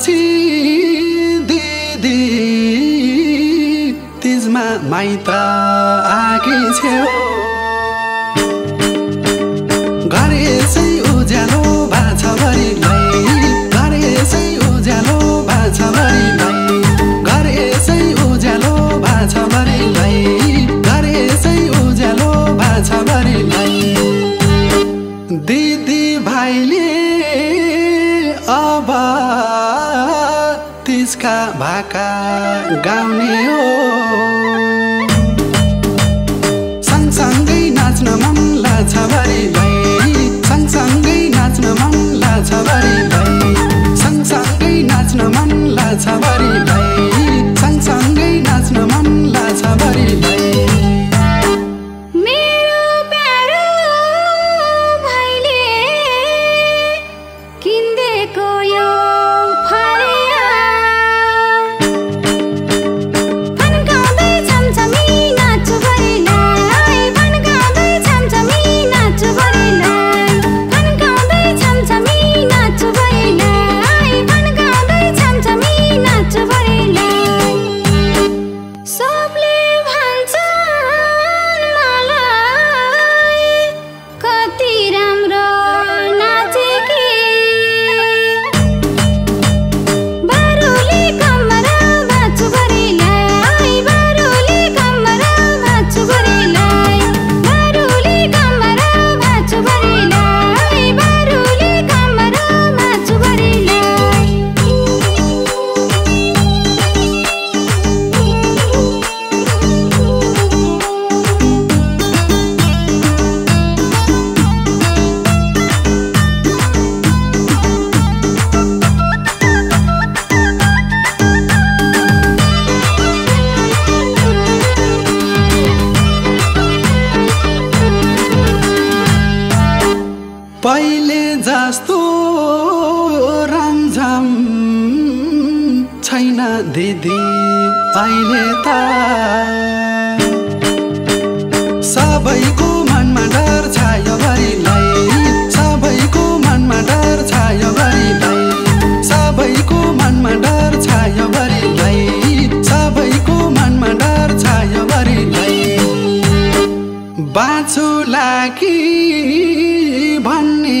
Didi, tisma maita भाका गाउने हो सँगसँगै नाच्न मन लाग्छ भरीलाई सँगसँगै नाच्न मन लाग्छ भरीलाई सँगसँगै नाच्न मन लाग्छ भरीलाई सँगसँगै नाच्न मन लाग्छ भरीलाई मेरो प्यारो भाइले किन्देको यो पहिले जस्तो रमझम छैन दिदी अहिले त सबैको मनमा डर छायो भरिलाई सबैको मनमा डर छायो भरिलाई सबैको मनमा डर छायो भरिलाई सबैको मनमा डर छायो भरिलाई बाँचुला कि भन्ने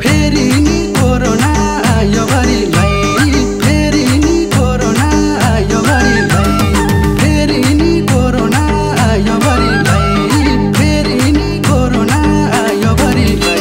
फेरि नि कोरोना आयो भरिलाई फेरि नि कोरोना आयो भरिलाई फेरि नि कोरोना आयो भरिलाई फेरि नि कोरोना आयो भरिलाई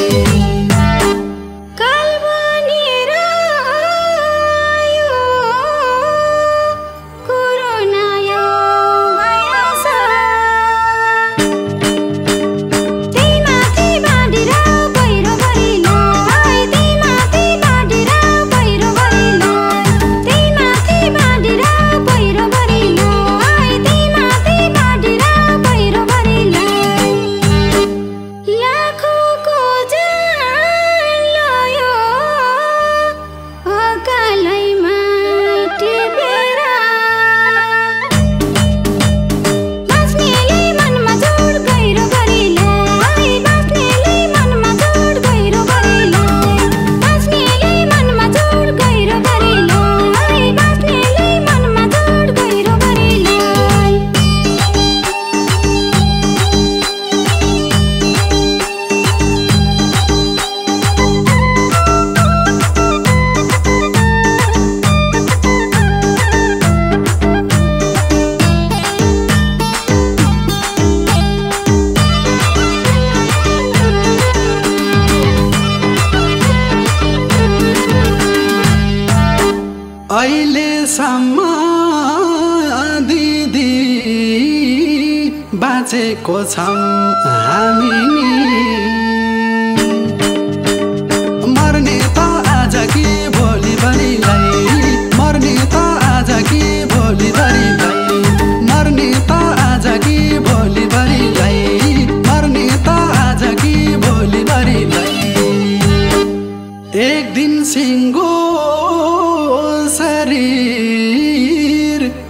अहिलेसम्म दिदी बाँचेको छौँ हामी मर्ने त आज कि भोलि भरिलाई मर्ने त आज कि भोलि भरिलाई मर्ने त आज कि भोलि भरिलाई मर्ने त आज कि भोलि भरिलाई एक दिन सिङ्गो शरीर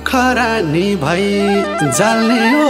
खरानी भई जल्ने हो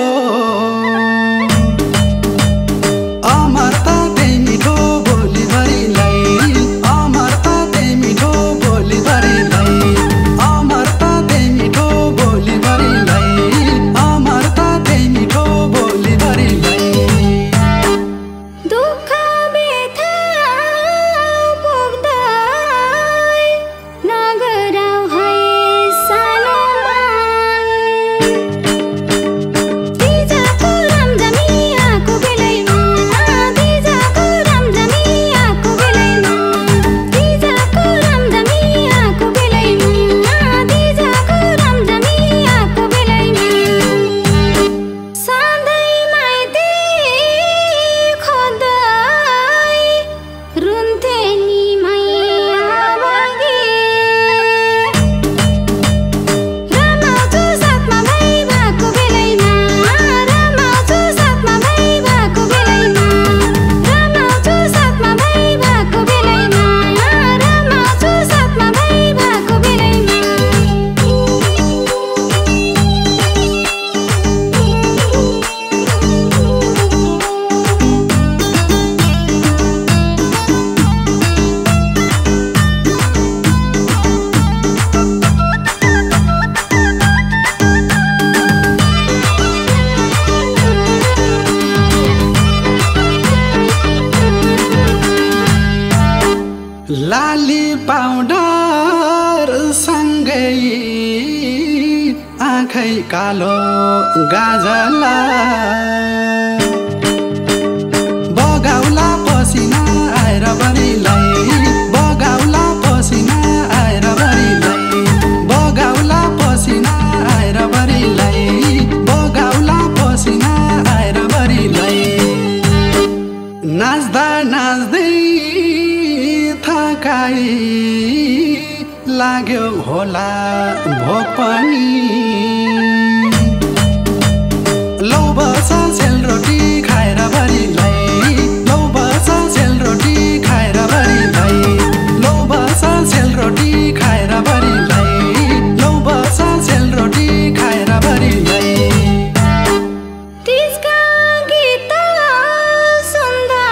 Hai kalau gazala bogaula posina aira bari lai bogaula posina aira bari lai bogaula posina aira bari lai bogaula posina aira bari lai nazda nazdi thakai लाग्यो होला भोक पनि लौ बस सेलरोटी खाएर बरिलाई लौ बस सेलरोटी खाएर बरिलाई लौ बस सेलरोटी खाएर बरिलाई लौ बस सेलरोटी खाएर बरिलाई त्यसका गीत सुन्दा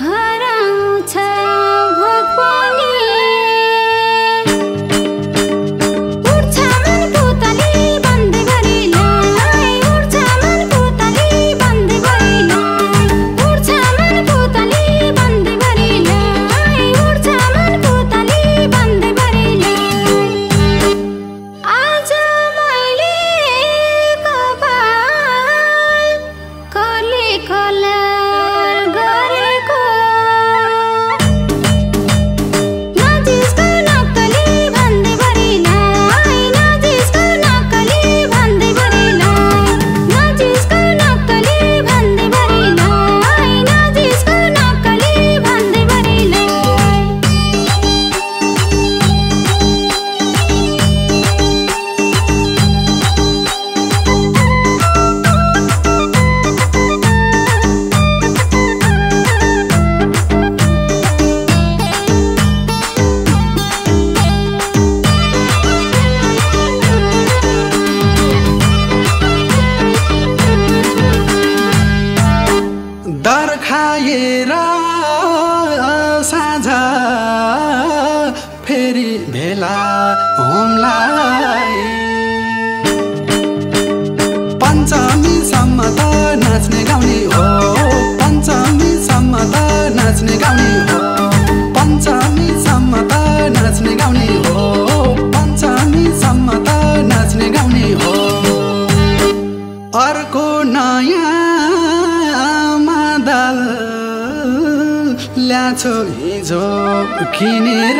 हराउँछ पञ्चमीसम्म त नाच्ने गाउने हो पञ्चमीसम्म त नाच्ने गाउने हो पञ्चमीसम्म त नाच्ने गाउने हो पञ्चमीसम्म त नाच्ने गाउने हो अर्को नयाँ मादल ल्याछौ हिजो किनेर